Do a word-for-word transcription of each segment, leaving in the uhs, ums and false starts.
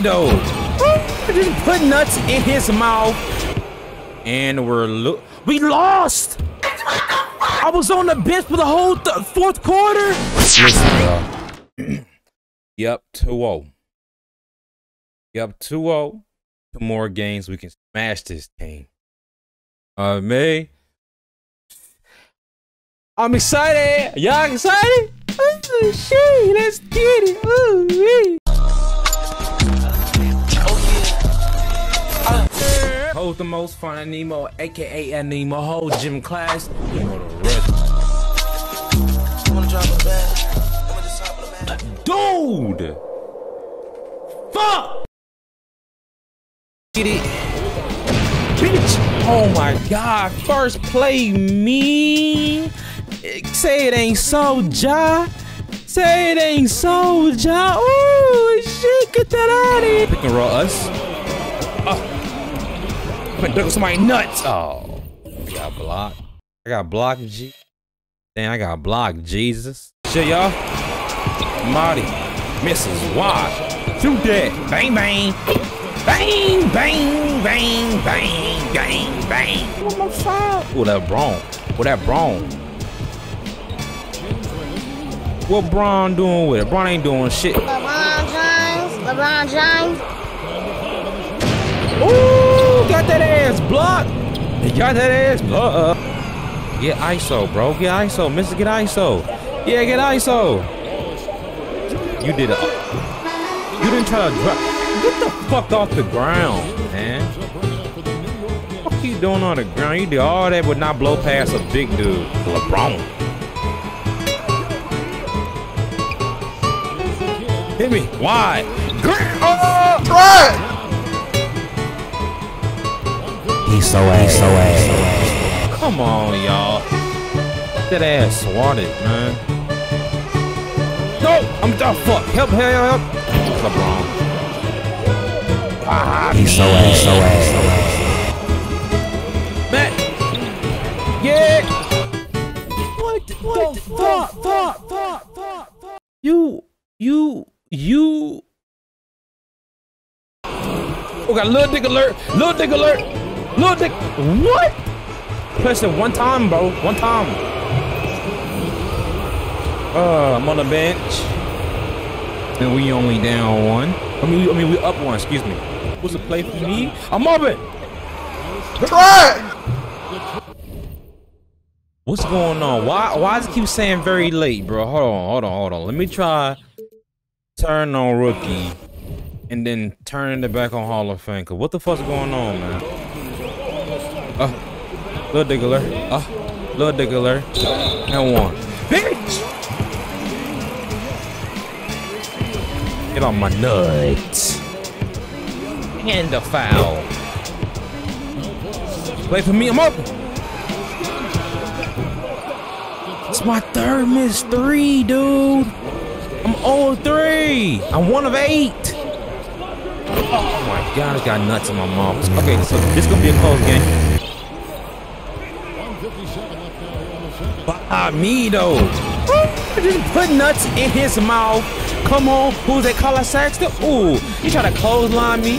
Just put nuts in his mouth, and we're lo we lost. I was on the bench for the whole th fourth quarter. Listen, yep, two oh. Yep, two oh. Two more games, we can smash this team. Uh, me. I'm excited. Y'all excited? Oh, shit, let's get it. Ooh, hey. Hold the most fun at Nemo, aka at Nemo, whole gym class. You know the rest. Dude! Fuck! Get it. Bitch! Oh my god, first play me. Say it ain't so, Ja. Say it ain't so, Ja. Ooh, shit, get that out of here. Pick and roll us. Oh. I'm gonna somebody nuts. Oh, I got blocked. I got blocked, G. Damn, I got blocked, Jesus. Shit, y'all. Marty, Missus Wash. Shoot that. Bang, bang. Bang, bang, bang, bang, bang, bang. What my five? Oh, that Braun. What that Braun? What Braun doing with it? Braun ain't doing shit. LeBron James. LeBron James. Ooh. Got that ass blocked. You got that ass blocked. Uh-uh. Get I S O, bro. Get I S O. Mister, get I S O. Yeah, get I S O. You did a... You didn't try to drop... Get the fuck off the ground, man. What are you doing on the ground? You did all that but not blow past a big dude. LeBron. Hit me. Why? Oh, right. He's so ass, so ass. Come on, y'all. That ass swatted, man. No, I'm done. Oh, fuck. Help, help, help. LeBron. Ah, he's so ass, so ass, so ass. Back. Yeah. What the, what the fuck, fuck, fuck, fuck, fuck. You, you, you. Oh, got a little dick alert. Little dick alert. Little dick, what? Press it one time, bro. One time. Uh, I'm on the bench, and we only down one. I mean, I mean, we up one. Excuse me. What's the play for me? I'm up it. What's going on? Why? Why does it keep saying very late, bro? Hold on, hold on, hold on. Let me try. Turn on rookie, and then turn it back on Hall of Fame. Cause what the fuck's going on, man? Uh, little diggler, uh, little diggler, and one. Bitch! Get on my nuts. And the foul. Play for me, I'm open. It's my third missed three, dude. I'm oh three. I'm one of eight. Oh my god, I got nuts in my mouth. Okay, so this is gonna be a close game. By me though. Just put nuts in his mouth. Come on, who's that Carla Saxton? Ooh, you try to clothesline me.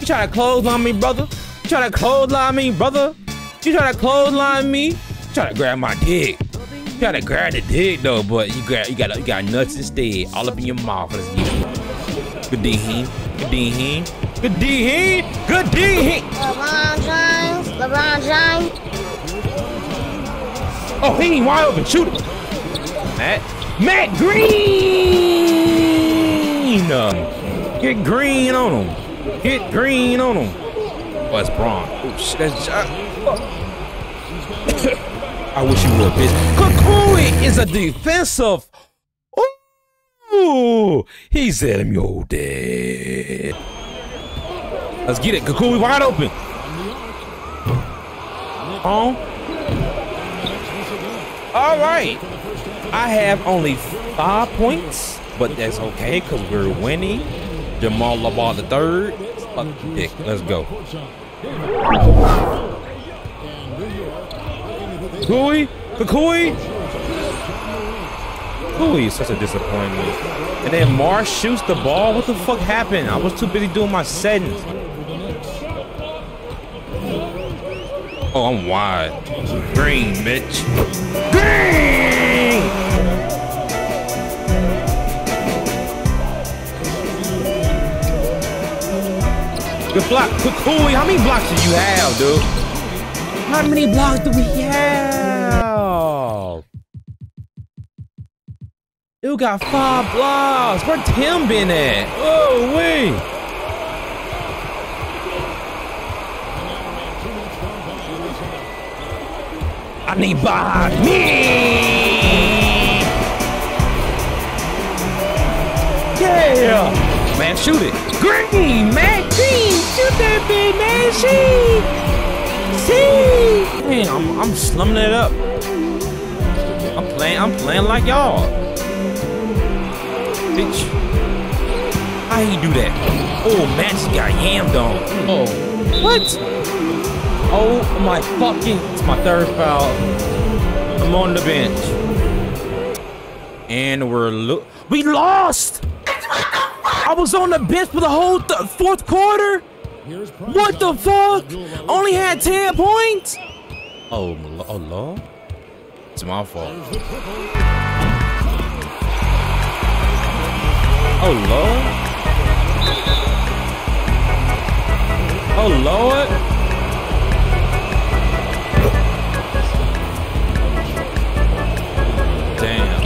You try to clothesline me, brother. You try to clothesline me, brother. You try to clothesline me. You try to grab my dick. You try to grab the dick though, but you grab, you got, you got nuts instead, all up in your mouth. Let's get it. Good D him. Good D him. Good D him. Good D him. LeBron James. LeBron James. Oh, he ain't wide open. Shoot him. Matt. Matt Green. Uh, get green on him. Get green on him. Oh, that's Braun. Oops, that's uh, oh. I wish you would, bitch. Kukui is a defensive. Ooh. He said him, yo, dead. Let's get it. Kukui wide open. Oh. All right, I have only five points, but that's okay because we're winning. Jamal Labar the third. Fuck the dick. Let's go. Kukui, Kukui, Kukui is such a disappointment. And then Marsh shoots the ball. What the fuck happened? I was too busy doing my settings. Oh, I'm wide. Green, bitch. Green! Good block. Kukui, how many blocks do you have, dude? How many blocks do we have? You got five blocks. Where Tim been at? Oh, wait. I need by me. Yeah. Man, shoot it. Green, man. Green. Shoot that big man. She. See. Man, I'm, I'm slumming it up. I'm playing, I'm playing like y'all. Bitch. How he do that? Oh, Max got yammed on. Oh. What? Oh my fucking. It's my third foul. I'm on the bench. And we're lo- We lost! I was on the bench for the whole th fourth quarter? What the fuck? Only had ten points? Oh, oh Lord. It's my fault. Oh Lord! Oh Lord! Damn!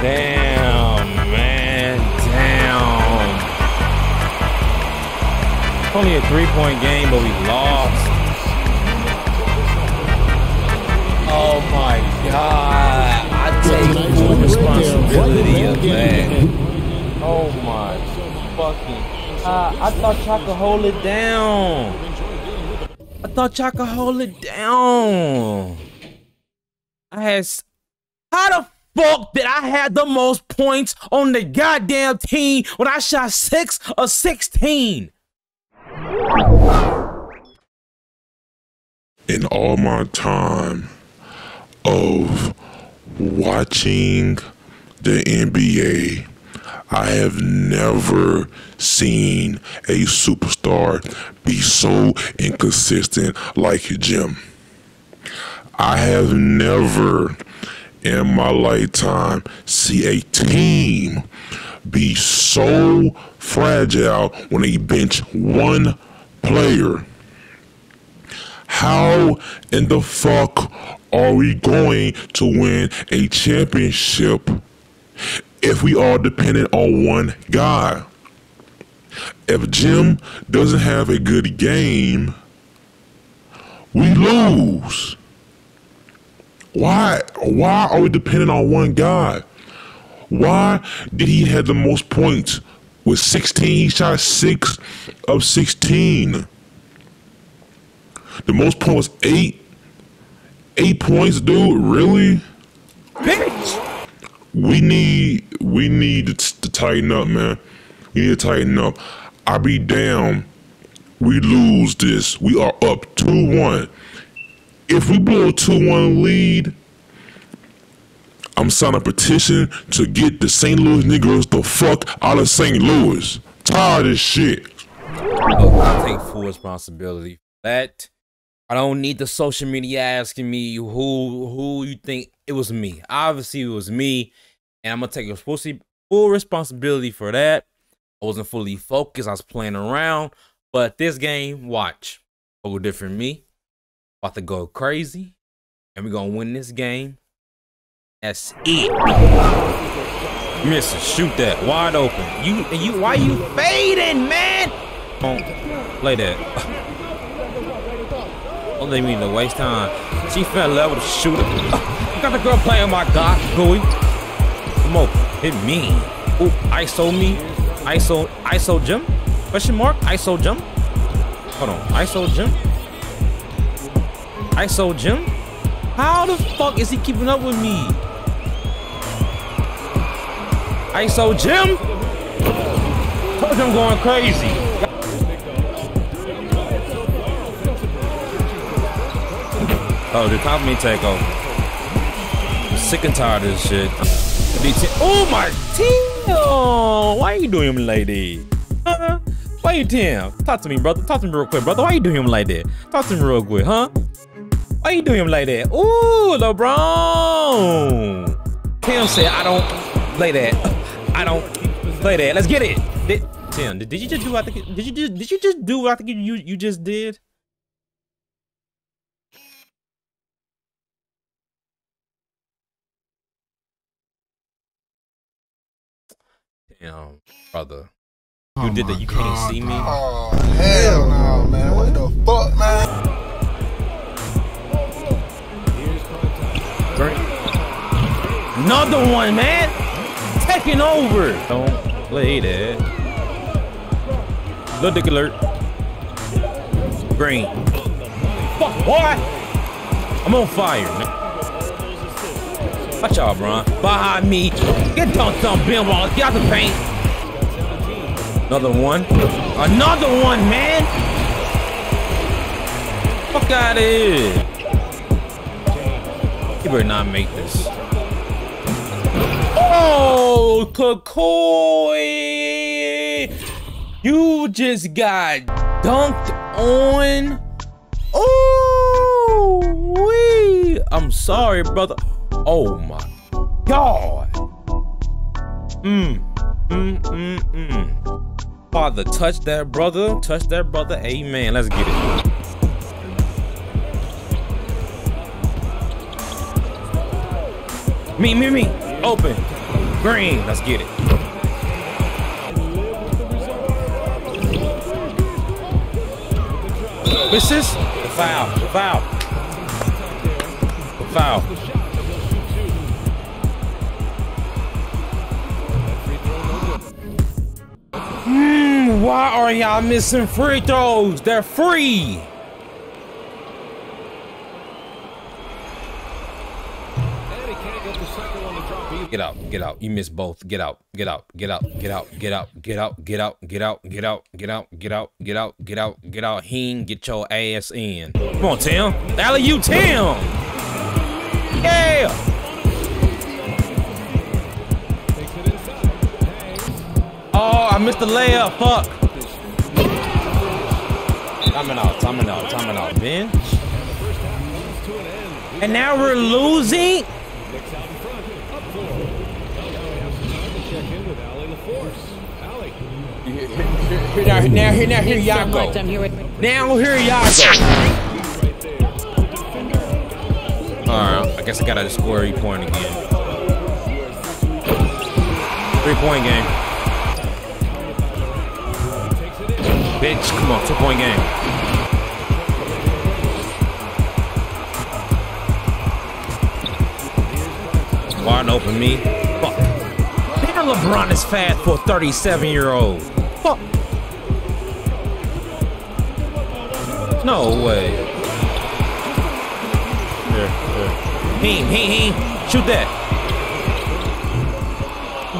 Damn! Only a three-point game, but we lost. Oh my God! I take full responsibility of that. Oh my fucking! Uh, I thought y'all could hold it down. I thought y'all could hold it down. I had. How the fuck did I have the most points on the goddamn team when I shot six or sixteen? In all my time of watching the N B A, I have never seen a superstar be so inconsistent like Jim. I have never in my lifetime seen a team be so fragile when they bench one player. How in the fuck are we going to win a championship if we are dependent on one guy? If Jim doesn't have a good game, we lose. Why? Why are we dependent on one guy? Why did he have the most points? With sixteen, he shot six of sixteen. The most points was eight. Eight points, dude, really? Bitch! We need, we need to, to tighten up, man. We need to tighten up. I be down. We lose this. We are up two one. If we blow a two one lead, I'm signing a petition to get the Saint Louis Negroes the fuck out of Saint Louis. Tired of this shit. Oh, I take full responsibility for that. I don't need the social media asking me who who you think it was me. Obviously, it was me, and I'm gonna take full responsibility for that. I wasn't fully focused. I was playing around, but this game, watch, a little different me. About to go crazy, and we're gonna win this game. That's it. Miss, shoot that wide open. You and you. Why you fading, man? Don't play that. Don't let me to waste time. She fell in love with a shooter. Got the girl playing my god, gooey. Come on, hit me. Ooh, I S O me. I S O, I S O jump? Question mark? I S O jump? Hold on, I S O jump? I S O jump? How the fuck is he keeping up with me? I S O Jim? Look at him going crazy. Oh, the top of me take over. I'm sick and tired of this shit. Oh my damn! Why you doing him like that? Huh? Why you damn? Talk to me, brother. Talk to me real quick, brother. Why you doing him like that? Talk to me real quick, huh? Why you doing him like that? Ooh, LeBron. Tim said, I don't play that. I don't play that. Let's get it. Did, Tim, did you just do what I think? Did you just did you just do what I think you you just did? Damn, brother. You did that, you can't see me? Oh, hell no, man. What the fuck, man? Another one, man. Taking over. Don't play that. Little dick alert. Green. Fuck, boy. I'm on fire, man. Watch out, bro. Behind me. Get dunked on, Ben Wallace. Get out the paint. Another one. Another one, man. Fuck out of here. You better not make this. Oh, Kakoi, you just got dunked on. Oh, wee. I'm sorry, brother. Oh my God. Mm, mm, mm, mm. Father, touch that brother. Touch that brother. Amen. Let's get it. Me, me, me. Open. Green, let's get it. This is the foul, the foul, the foul. Mm, why are y'all missing free throws? They're free. Get out, get out, you missed both. Get out, get out, get out, get out, get out, get out, get out, get out, get out, get out, get out, get out, get out, get out, heen, get your ass in. Come on, Tim. Alley-oop, Tim. Yeah. Oh, I missed the layup, fuck. Timing out, timing out, timing out, Ben. And now we're losing? Here, now, now, here, now, here, y'all go. Now, here, y'all go. Alright, I guess I gotta score a three-point again. Three-point game. Bitch, come on, two-point game. Wide open me. Fuck. Damn, LeBron is fast for a thirty-seven-year-old. Fuck. No way. Here, here. He, he, he. Shoot that.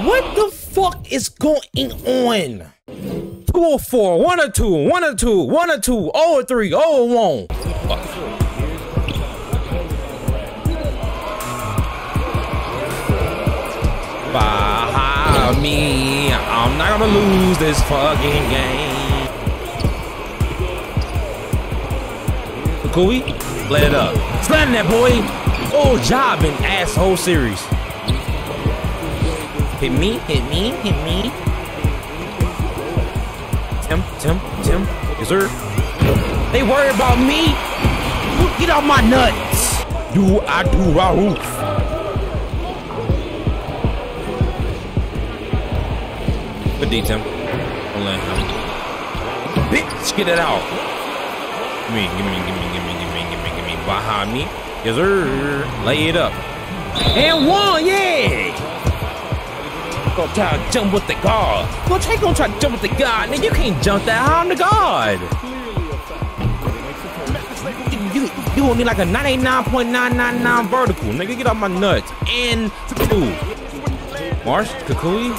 What the fuck is going on? two oh four, one oh two, one oh two, one oh two, oh three, oh one. Fuck. Behind me. I'm not gonna lose this fucking game. Cool, let it up. Slam that boy. Oh, job in asshole series. Hit me, hit me, hit me. Tim, Tim, Tim. Yes, sir. They worry about me. You get off my nuts. Do I do Raul? Good D, Tim. Don't let him. Bitch, get it out. Give me, give me, give me. Behind me. Yes, sir. Lay it up. And one, yeah. Go try to jump with the guard. Go take on try to jump with the guard. Nigga, you can't jump that high on the guard. You, you only like a ninety-nine point nine nine nine vertical. Nigga, get off my nuts. And two. Marsh, Kakui.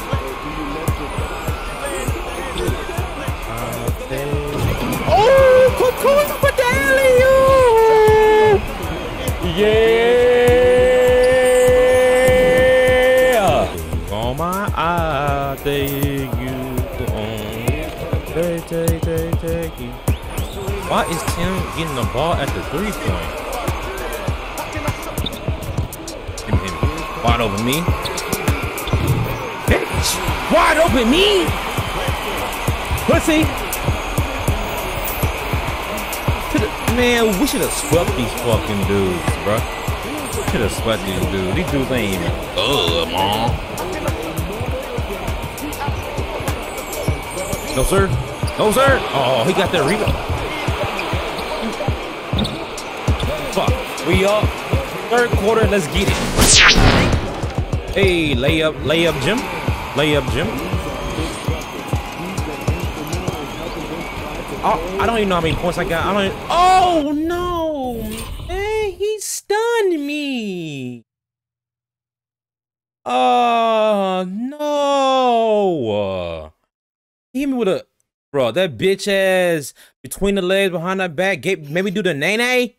Kentucky. Why is Tim getting the ball at the three point? And, and wide open me. Bitch! Wide open me! Pussy! Could've, man, we should have swept these fucking dudes, bro. Should have swept these dudes. These dudes ain't even good, man. No, sir. No, sir. Oh, he got that rebound. Fuck. We up. Third quarter. Let's get it. Hey, layup, layup, Jim. Layup, Jim. Oh, I don't even know how many points I got. I don't even... Oh, no. Man, he stunned me. Oh, uh, no. He hit me with a, bro, that bitch ass between the legs, behind that back, gave, maybe do the nay-nay?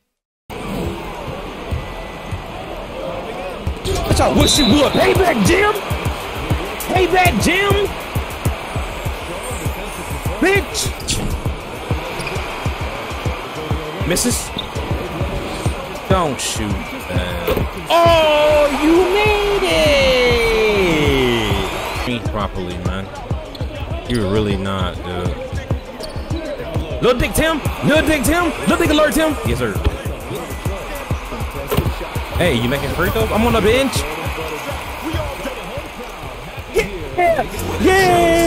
Bitch, I wish you would. Payback, Jim! Payback, Jim! Bitch! Misses? Don't shoot, man. Oh, you made it! Eat properly, man. You're really not, dude. Little dick Tim, little dick Tim, little dick alert Tim. Yes, sir. Hey, you making free throws? I'm on the bench. Yeah, yeah.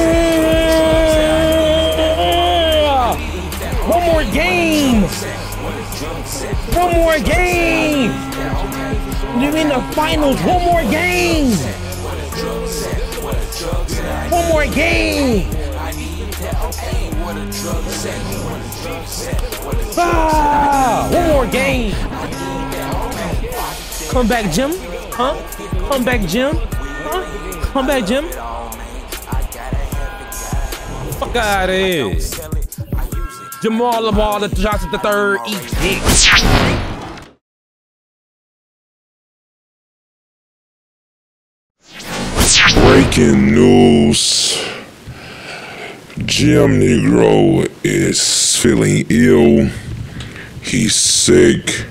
One more game. One more game. You mean the finals? One more game. One more game! Ah, one more game! Come back, Jim. Huh? Come back, Jim. Huh? Come back, Jim. Fuck out of here. Jamal Lamar, the Johnson the third. Eat dick. Breaking news, Jim Negro is feeling ill, he's sick.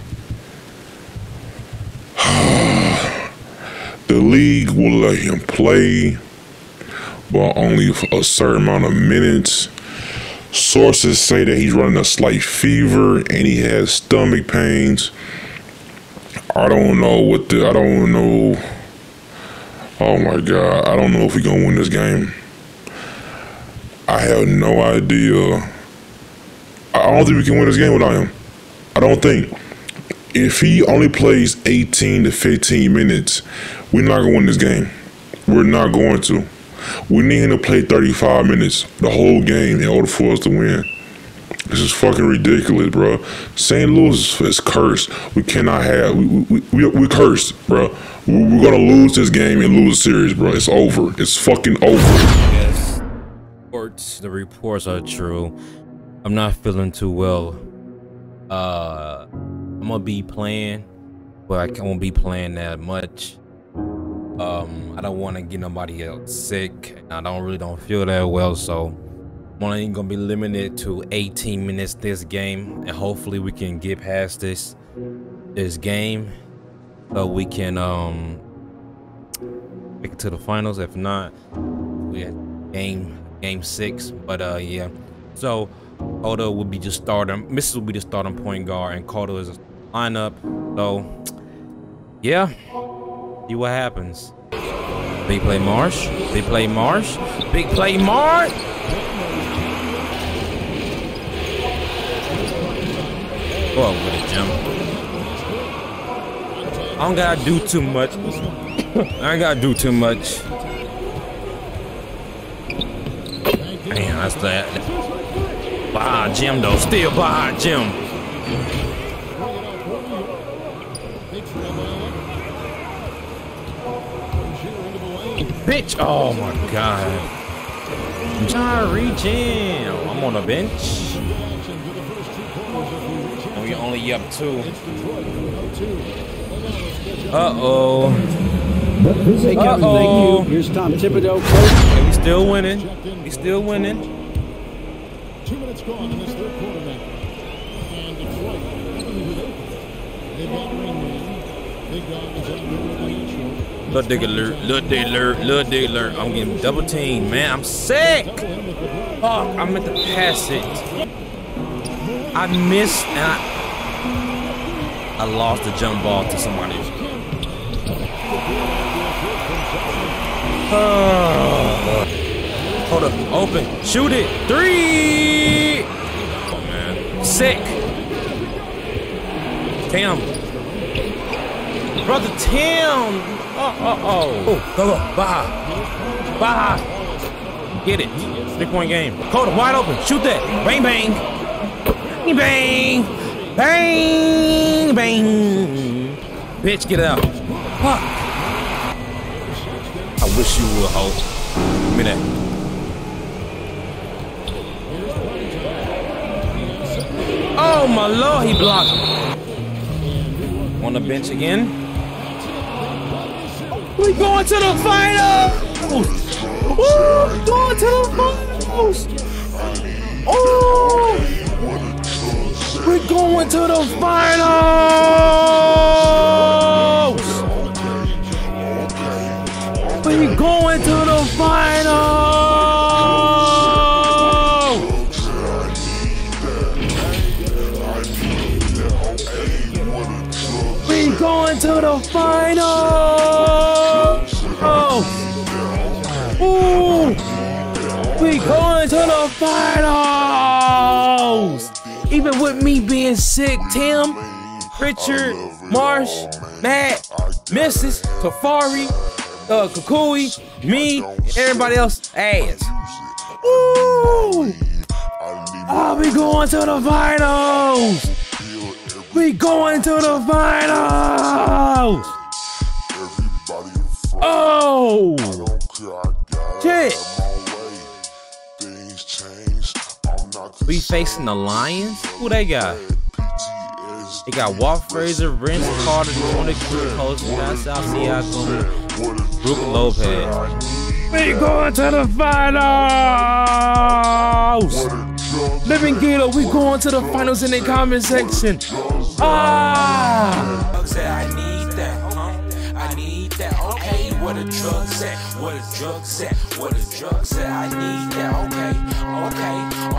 The league will let him play, but only for a certain amount of minutes. Sources say that he's running a slight fever and he has stomach pains. I don't know what the, I don't know. Oh my God, I don't know if we're gonna win this game. I have no idea. I don't think we can win this game without him. I don't think. If he only plays eighteen to fifteen minutes, we're not gonna win this game. We're not going to. We need him to play thirty-five minutes, the whole game, in order for us to win. This is fucking ridiculous, bro. Saint Louis is cursed. We cannot have, we, we, we, we're cursed, bro. We're gonna lose this game and lose the series, bro. It's over. It's fucking over. Yes, reports, the reports are true. I'm not feeling too well. Uh, I'm gonna be playing, but I won't be playing that much. Um, I don't want to get nobody else sick. And I don't really don't feel that well, so. I'm only gonna be limited to eighteen minutes this game, and hopefully we can get past this this game so we can um make it to the finals. If not, we had game game six. But uh yeah, so Odo will be just starting. Missus will be the starting point guard, and Carter is a lineup. So yeah, see what happens. Big play Marsh. Big play Marsh. Big play Marsh. Well, with it, Jim. I don't gotta do too much. I ain't gotta do too much. Damn, that's that. Behind Jim though, still behind Jim. Bitch! Oh my God. Tyree Jim. I'm on the bench. We only up two. Uh-oh. Uh-oh. Here's Tom Thibodeau. He's still winning. He's still winning. Two minutes gone in this third quarter now. And Detroit, I don't know who they got. They've got Rain Man. Big Dog is out there with the intro. Little dig alert, little dig alert, little dig alert. I'm getting double teamed, man. I'm sick. Fuck, oh, I meant to pass it. I missed and I, I lost the jump ball to somebody. Oh. Hold up, open, shoot it, three! Oh man, sick. Tim, brother Tim. Oh, oh, oh. Oh, go, go, Baja, Baja. Get it, three point game. Hold up, wide open, shoot that, bang, bang, bang, bang, bang. Bitch, get out. Fuck. I wish you would, ho. Give me that. Oh my lord, he blocked him. On the bench again. We're going to the finals! We're going to the finals! Oh! We're going to the finals! We're going to the finals! Going to the final! Oh. Ooh. We going to the finals! Even with me being sick, Tim, Richard, Marsh, Matt, Missus Tafari, uh, Kukui, me, and everybody else ass. Ooh! Oh, we going to the finals! We going to the finals! Oh! Shit! We facing the Lions? Who they got? They got Walt Frazier, Vince Carter, Tony Cruz, Brook Lopez. We going to the finals! Living Gator, we going to the finals in the comment section. Ah! I need that, huh? I need that. Okay, what a drug set, what a drug set, what a drug set. I need that. Okay, okay,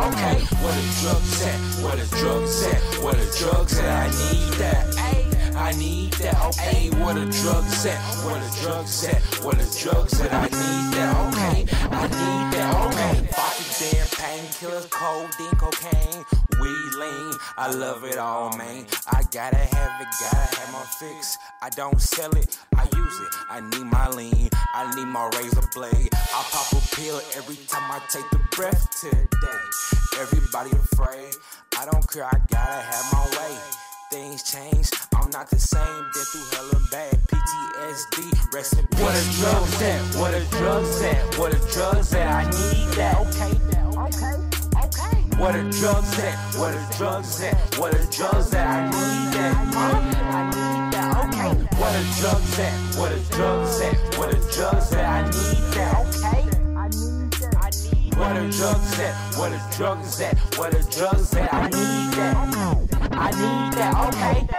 okay. What a drug set, what a drug set, what a drug set. I need that. I need that. Okay, what a drug set, what a drug set, what a drug set. I need that. Okay, I need that. Okay. Painkillers, codeine, cocaine, we lean. I love it all, man. I gotta have it, gotta have my fix. I don't sell it, I use it. I need my lean, I need my razor blade. I pop a pill every time I take the breath today. Everybody afraid, I don't care, I gotta have my way. Things change, I'm not the same. Been through hell and bad, P T S D, rest in peace. What a drug set, what a drug set, what a drug set. I need that, okay now. Okay, okay. What a drug set, what a drug set, what a drug set. I need that, I need that, okay. What a drug set, what a drug set, what a drug set. I need that, okay. I need that, I need that. What a drug set, what a drug set, what a drug set. I need that, I need that, okay.